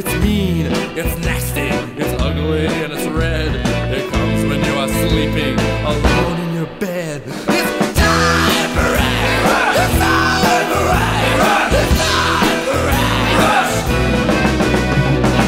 It's mean, it's nasty, it's ugly, and it's red. It comes when you are sleeping alone in your bed. It's time for us. It's time for us. It's time for us.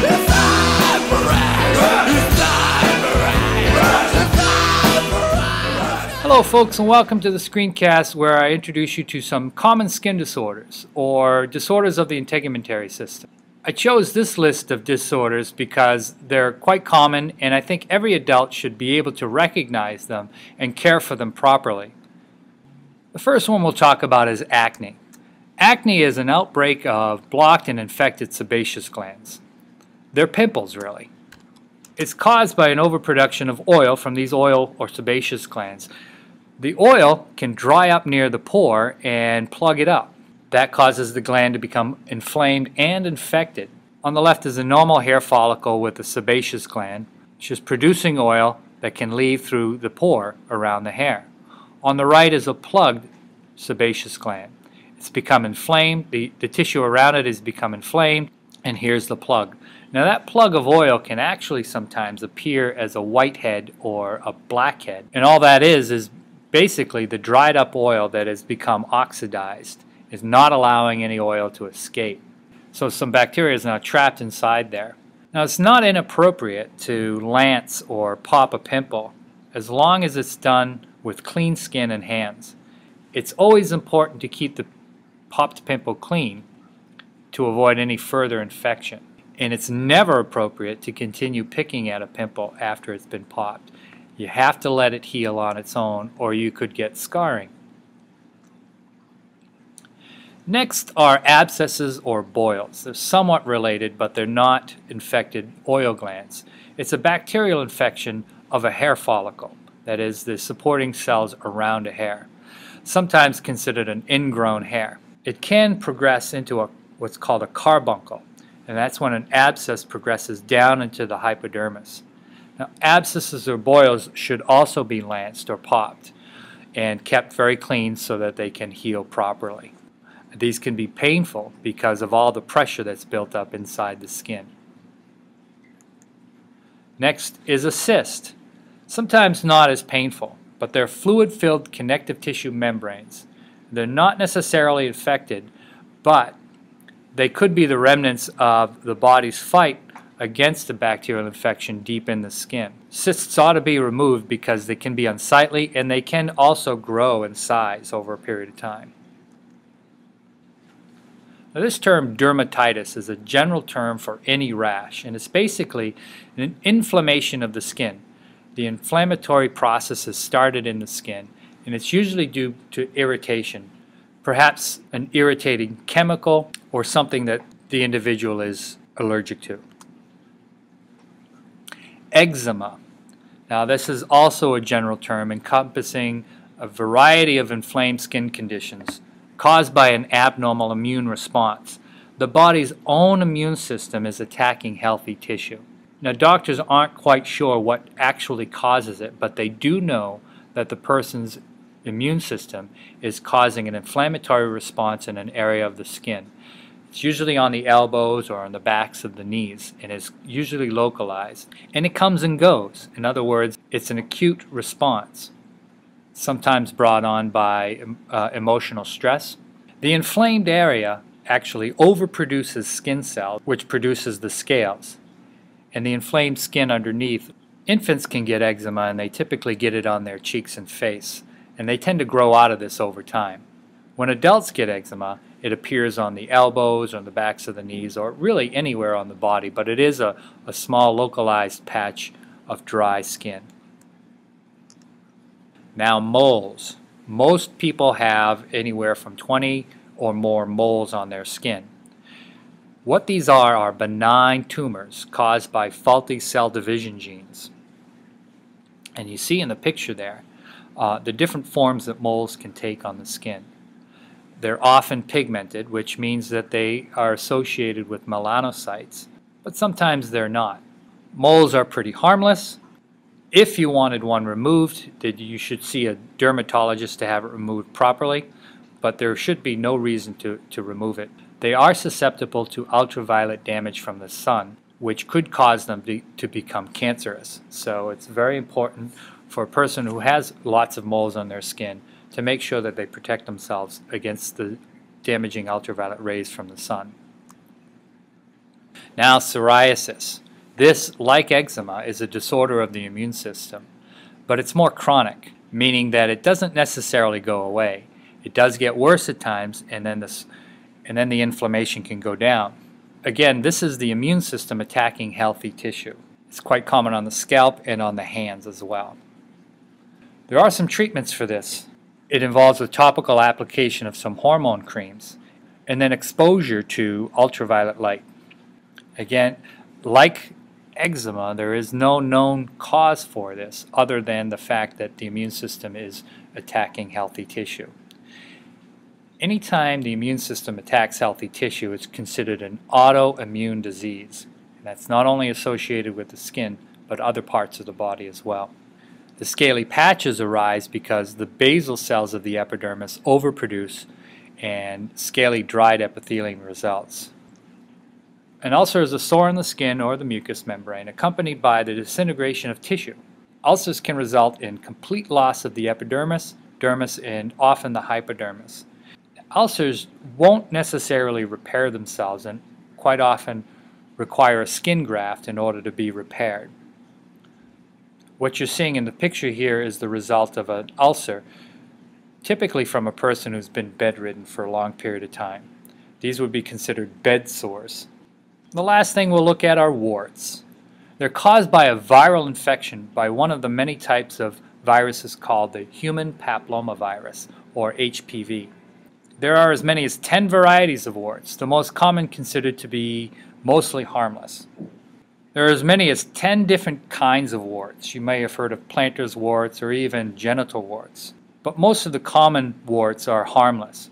It's time for us. It's time for us. It's time for us. Hello, folks, and welcome to the screencast where I introduce you to some common skin disorders or disorders of the integumentary system. I chose this list of disorders because they're quite common and I think every adult should be able to recognize them and care for them properly. The first one we'll talk about is acne. Acne is an outbreak of blocked and infected sebaceous glands. They're pimples, really. It's caused by an overproduction of oil from these oil or sebaceous glands. The oil can dry up near the pore and plug it up. That causes the gland to become inflamed and infected. On the left is a normal hair follicle with a sebaceous gland, which is producing oil that can leave through the pore around the hair. On the right is a plugged sebaceous gland. It's become inflamed, the tissue around it has become inflamed, and here's the plug. Now that plug of oil can actually sometimes appear as a whitehead or a blackhead, and all that is basically the dried up oil that has become oxidized. Is not allowing any oil to escape. So some bacteria is now trapped inside there. Now it's not inappropriate to lance or pop a pimple as long as it's done with clean skin and hands. It's always important to keep the popped pimple clean to avoid any further infection. And it's never appropriate to continue picking at a pimple after it's been popped. You have to let it heal on its own or you could get scarring. Next are abscesses or boils. They're somewhat related, but they're not infected oil glands. It's a bacterial infection of a hair follicle, that is, the supporting cells around a hair, sometimes considered an ingrown hair. It can progress into what's called a carbuncle, and that's when an abscess progresses down into the hypodermis. Now, abscesses or boils should also be lanced or popped and kept very clean so that they can heal properly. These can be painful because of all the pressure that's built up inside the skin. Next is a cyst. Sometimes not as painful, but they're fluid-filled connective tissue membranes. They're not necessarily infected, but they could be the remnants of the body's fight against a bacterial infection deep in the skin. Cysts ought to be removed because they can be unsightly and they can also grow in size over a period of time. Now, this term dermatitis is a general term for any rash, and it's basically an inflammation of the skin. The inflammatory process has started in the skin, and it's usually due to irritation, perhaps an irritating chemical or something that the individual is allergic to. Eczema. Now, this is also a general term encompassing a variety of inflamed skin conditions caused by an abnormal immune response. The body's own immune system is attacking healthy tissue. Now, doctors aren't quite sure what actually causes it, but they do know that the person's immune system is causing an inflammatory response in an area of the skin. It's usually on the elbows or on the backs of the knees, and is usually localized. And it comes and goes. In other words, it's an acute response, sometimes brought on by emotional stress. The inflamed area actually overproduces skin cells, which produces the scales, and the inflamed skin underneath. Infants can get eczema, and they typically get it on their cheeks and face, and they tend to grow out of this over time. When adults get eczema, it appears on the elbows, on the backs of the knees, or really anywhere on the body, but it is a small localized patch of dry skin. Now, moles. Most people have anywhere from 20 or more moles on their skin. What these are benign tumors caused by faulty cell division genes. And you see in the picture there the different forms that moles can take on the skin. They're often pigmented, which means that they are associated with melanocytes, but sometimes they're not. Moles are pretty harmless. If you wanted one removed, you should see a dermatologist to have it removed properly, but there should be no reason to remove it. They are susceptible to ultraviolet damage from the sun, which could cause them to become cancerous. So it's very important for a person who has lots of moles on their skin to make sure that they protect themselves against the damaging ultraviolet rays from the sun. Now, psoriasis. This, like eczema, is a disorder of the immune system, but it's more chronic, meaning that it doesn't necessarily go away. It does get worse at times, and then the inflammation can go down. Again, this is the immune system attacking healthy tissue. It's quite common on the scalp and on the hands as well. There are some treatments for this. It involves the topical application of some hormone creams and then exposure to ultraviolet light. Again, like eczema, there is no known cause for this other than the fact that the immune system is attacking healthy tissue. Anytime the immune system attacks healthy tissue, it's considered an autoimmune disease. And that's not only associated with the skin, but other parts of the body as well. The scaly patches arise because the basal cells of the epidermis overproduce and scaly dried epithelium results. An ulcer is a sore on the skin or the mucous membrane accompanied by the disintegration of tissue. Ulcers can result in complete loss of the epidermis, dermis, and often the hypodermis. Ulcers won't necessarily repair themselves and quite often require a skin graft in order to be repaired. What you're seeing in the picture here is the result of an ulcer, typically from a person who's been bedridden for a long period of time. These would be considered bed sores. The last thing we'll look at are warts. They're caused by a viral infection by one of the many types of viruses called the human papillomavirus, or HPV. There are as many as 10 varieties of warts, the most common considered to be mostly harmless. There are as many as 10 different kinds of warts. You may have heard of plantar's warts or even genital warts, but most of the common warts are harmless.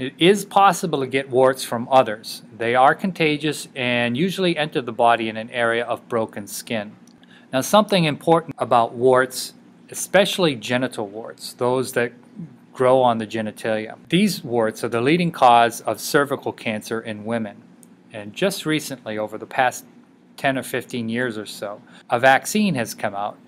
It is possible to get warts from others. They are contagious and usually enter the body in an area of broken skin. Now, something important about warts, especially genital warts, those that grow on the genitalia. These warts are the leading cause of cervical cancer in women. And just recently, over the past 10 or 15 years or so, a vaccine has come out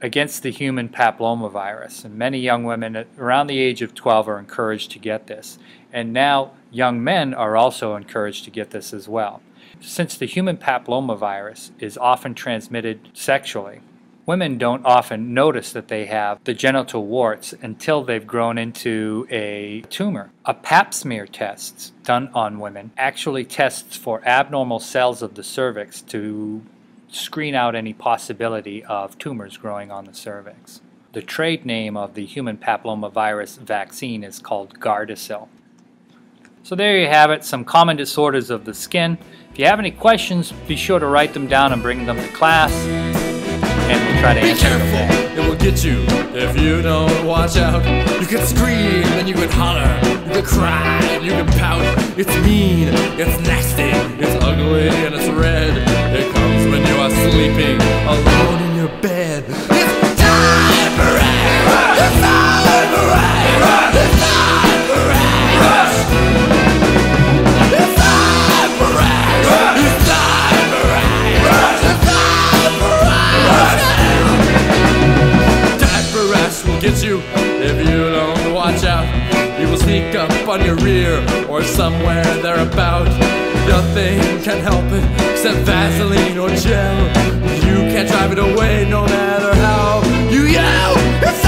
against the human papillomavirus. And many young women around the age of 12 are encouraged to get this. And now young men are also encouraged to get this as well. Since the human papillomavirus is often transmitted sexually, women don't often notice that they have the genital warts until they've grown into a tumor. A pap smear test done on women actually tests for abnormal cells of the cervix to screen out any possibility of tumors growing on the cervix. The trade name of the human papillomavirus vaccine is called Gardasil. So there you have it, some common disorders of the skin. If you have any questions, be sure to write them down and bring them to class. And we'll try to be careful, it will get you if you don't watch out. You can scream and you can holler, you can cry and you can pout. It's mean, it's nasty, it's ugly and it's red. It comes when you are sleeping alone in your bed. It's time for us. It's time for us. It's time for us. It's time for us. It's time for us. It's time for us. Psoriasis will get you if you don't watch out. You will sneak up on your rear or somewhere thereabout. Nothing can help it except Vaseline or gel. You can't drive it away no matter how you yell.